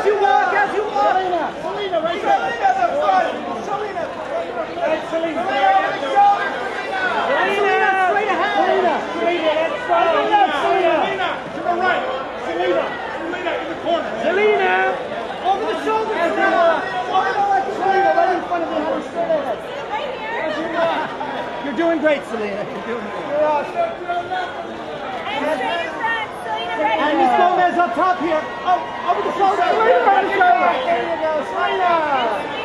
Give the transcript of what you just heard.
As you walk, as you walk. Selena, right there. Selena, that's right. Selena. That's Selena. Selena, straight ahead. Selena, straight ahead. Selena, Selena. To the right. Selena. Selena in the corner. Selena. Over the shoulder. Selena. Over the left. Selena, right in front of you. Straight ahead. Right here. As you walk. You're doing great, Selena. You're doing great. You're awesome. And Miss Gomez up top here. Oh, over the shoulder. Selena! Selena!